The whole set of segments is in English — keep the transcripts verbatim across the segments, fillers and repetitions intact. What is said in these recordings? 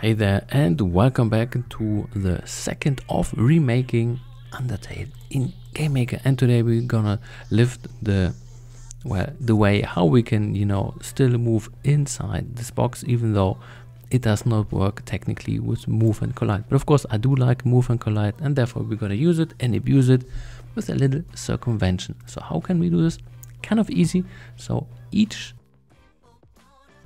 Hey there and welcome back to the second of remaking Undertale in GameMaker, and today we're gonna lift the well the way how we can, you know, still move inside this box, even though it does not work technically with move and collide. But of course I do like move and collide, and therefore we're gonna use it and abuse it with a little circumvention. So how can we do this? Kind of easy. So each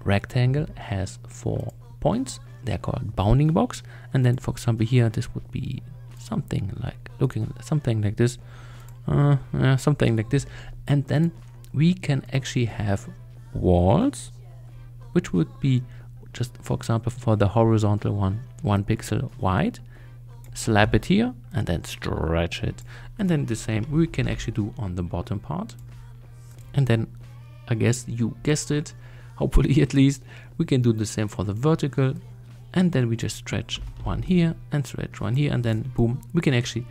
rectangle has four points. They're called bounding box, and then for example here this would be something like looking something like this uh, uh, something like this, and then we can actually have walls which would be just, for example, for the horizontal one one pixel wide, slap it here and then stretch it, and then the same we can actually do on the bottom part. And then I guess you guessed it, hopefully at least, we can do the same for the vertical. And then we just stretch one here and stretch one here, and then boom, we can actually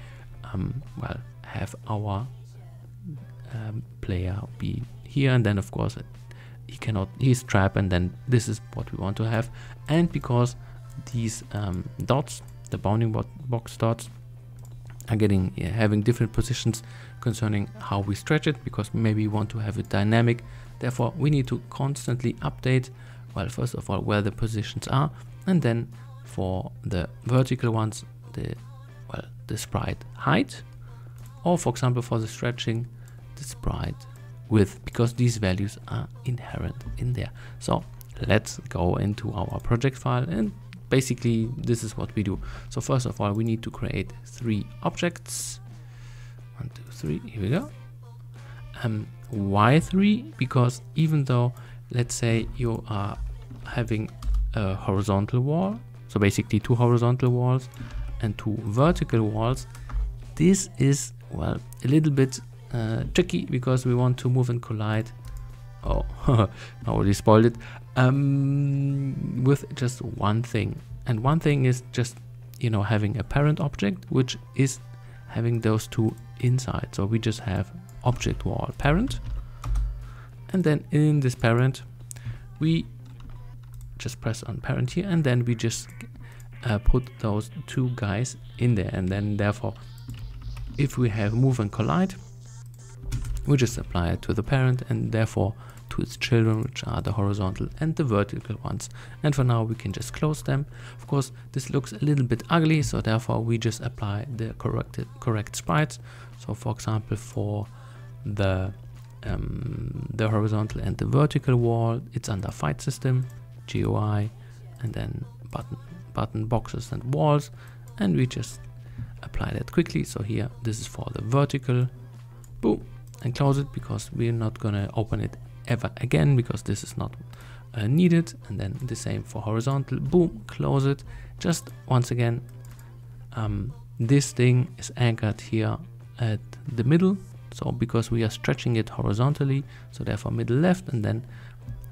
um, well have our um, player be here, and then of course he cannot, he's trapped, and then this is what we want to have. And because these um, dots, the bounding bo box dots, are getting uh, having different positions concerning how we stretch it, because maybe we want to have it dynamic, therefore we need to constantly update, well, first of all where the positions are. And then for the vertical ones, the well, the sprite height, or for example for the stretching, the sprite width, because these values are inherent in there. So let's go into our project file, and basically this is what we do. So first of all, we need to create three objects. One, two, three. Here we go. Um, why three? Because even though, let's say you are having a horizontal wall, so basically two horizontal walls and two vertical walls, this is well a little bit uh, tricky, because we want to move and collide. Oh, I already spoiled it um, with just one thing, and one thing is just, you know, having a parent object which is having those two inside. So we just have object wall parent, and then in this parent we just press on parent here, and then we just uh, put those two guys in there, and then therefore if we have move and collide, we just apply it to the parent and therefore to its children, which are the horizontal and the vertical ones. And for now we can just close them. Of course this looks a little bit ugly, so therefore we just apply the correct correct sprites. So for example for the um, the horizontal and the vertical wall, it's under fight system, G U I, and then button button boxes and walls, and we just apply that quickly. So here this is for the vertical, boom, and close it, because we're not gonna open it ever again, because this is not uh, needed. And then the same for horizontal, boom, close it. Just once again, um, this thing is anchored here at the middle, so because we are stretching it horizontally, so therefore middle left, and then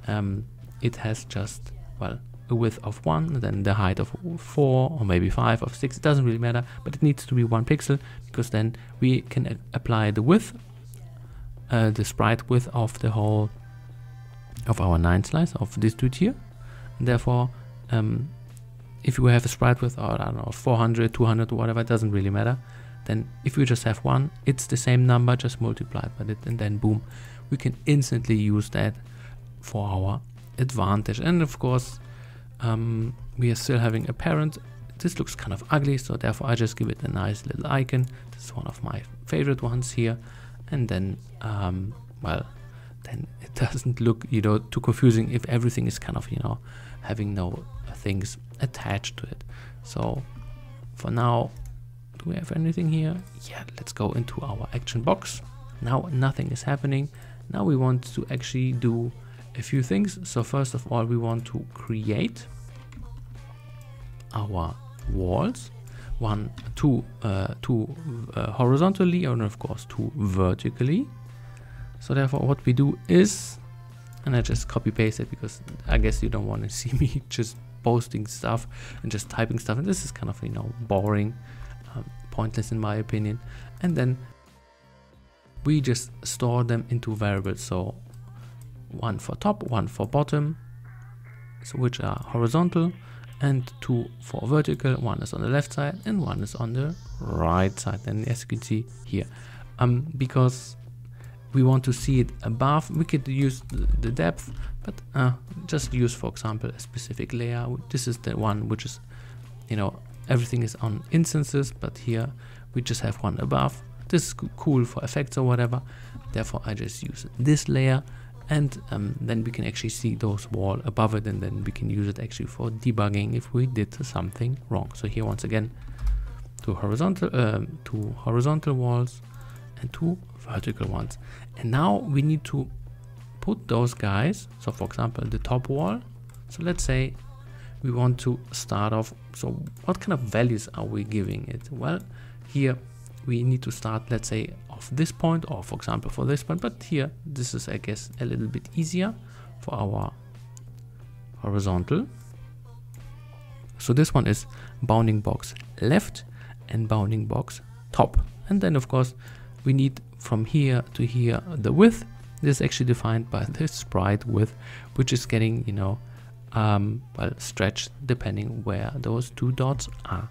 um, it has just, well, a width of one, and then the height of four, or maybe five, or six, it doesn't really matter, but it needs to be one pixel, because then we can apply the width, uh, the sprite width of the whole, of our nine slice, of this dude here. And therefore, um, if you have a sprite width, or I don't know, four hundred, two hundred, or whatever, it doesn't really matter. Then if you just have one, it's the same number, just multiplied by it, and then boom, we can instantly use that for our advantage. And of course um, we are still having a parent. This looks kind of ugly, so therefore I just give it a nice little icon. This is one of my favorite ones here, and then um, well then it doesn't look, you know, too confusing if everything is kind of, you know, having no things attached to it. So for now, do we have anything here? Yeah, let's go into our action box. Now nothing is happening. Now we want to actually do a few things. So first of all, we want to create our walls, one two uh, two uh, horizontally, and of course two vertically. So therefore what we do is, and I just copy paste it, because I guess you don't want to see me just posting stuff and just typing stuff, and this is kind of, you know, boring, um, pointless in my opinion. And then we just store them into variables, so one for top, one for bottom, so which are horizontal, and two for vertical. One is on the left side and one is on the right side. And as you can see here, um, because we want to see it above, we could use the depth, but uh, just use, for example, a specific layer. This is the one which is, you know, everything is on instances, but here we just have one above. This is cool for effects or whatever. Therefore, I just use this layer, and um, then we can actually see those walls above it, and then we can use it actually for debugging if we did something wrong. So here, once again, two horizontal, uh, two horizontal walls and two vertical ones. And now we need to put those guys. So for example, the top wall. So let's say we want to start off. So what kind of values are we giving it? Well, here we need to start, let's say, off this point, or for example, for this point, but here, this is, I guess, a little bit easier for our horizontal. So this one is bounding box left and bounding box top. And then of course, we need from here to here the width. This is actually defined by this sprite width, which is getting, you know, um, well, stretched depending where those two dots are.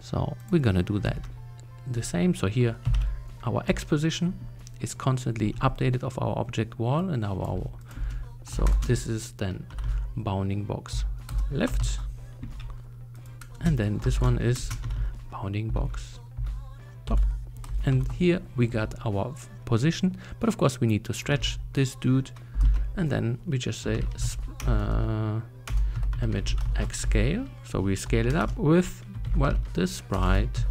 So we're gonna do that the same. So here, our X position is constantly updated of our object wall and our wall. So this is then bounding box left, and then this one is bounding box top. And here we got our position, but of course we need to stretch this dude, and then we just say uh, image X scale. So we scale it up with, well, the sprite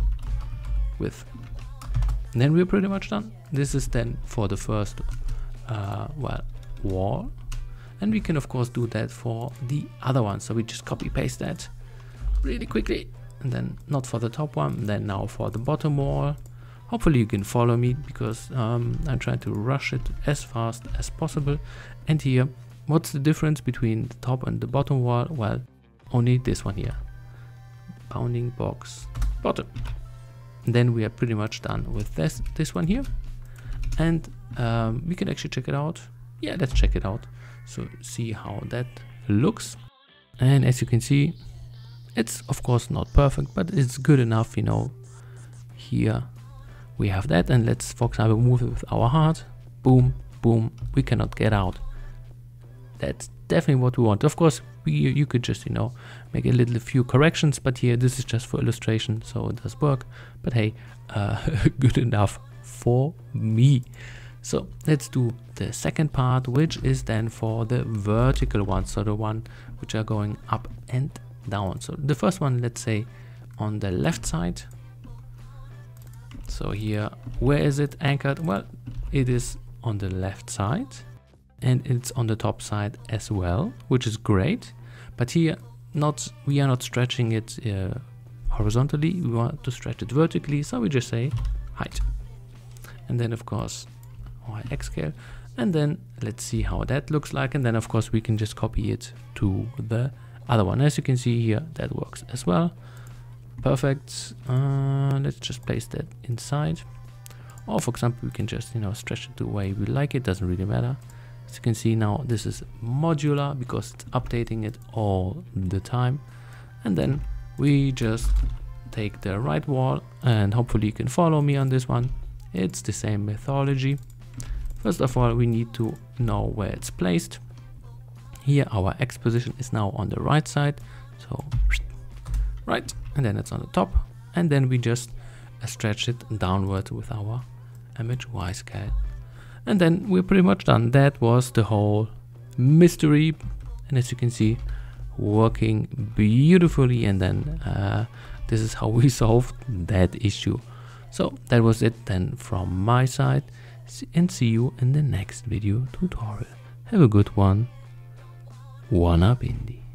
width. And then we're pretty much done. This is then for the first uh, well, wall, and we can of course do that for the other one. So we just copy paste that really quickly, and then not for the top one. Then now for the bottom wall. Hopefully you can follow me, because um, I'm trying to rush it as fast as possible. And here, what's the difference between the top and the bottom wall? Well, only this one here, bounding box bottom. And then we are pretty much done with this this one here. And um, we can actually check it out. Yeah, let's check it out. So see how that looks. And as you can see, it's of course not perfect, but it's good enough, you know. Here we have that, and let's, for example, move it with our heart. Boom, boom, we cannot get out. That's definitely what we want. Of course, we, you could just, you know, make a little few corrections, but here, this is just for illustration, so it does work. But hey, uh, good enough for me. So let's do the second part, which is then for the vertical one. So the one which are going up and down. So the first one, let's say on the left side. So here, where is it anchored? Well, it is on the left side, and it's on the top side as well, which is great. But here, not we are not stretching it uh, horizontally. We want to stretch it vertically, so we just say height, and then of course our X scale, and then let's see how that looks like. And then of course we can just copy it to the other one. As you can see here, that works as well. Perfect. Uh, let's just place that inside, or for example, we can just, you know, stretch it the way we like. It doesn't really matter. As you can see now, this is modular because it's updating it all the time. And then we just take the right wall, and hopefully you can follow me on this one. It's the same methodology. First of all, we need to know where it's placed. Here, our X position is now on the right side. So right, and then it's on the top, and then we just stretch it downward with our image Y scale, and then we're pretty much done. That was the whole mystery, and as you can see, working beautifully. And then uh, this is how we solved that issue. So that was it then from my side, and see you in the next video tutorial. Have a good one. one up Indie.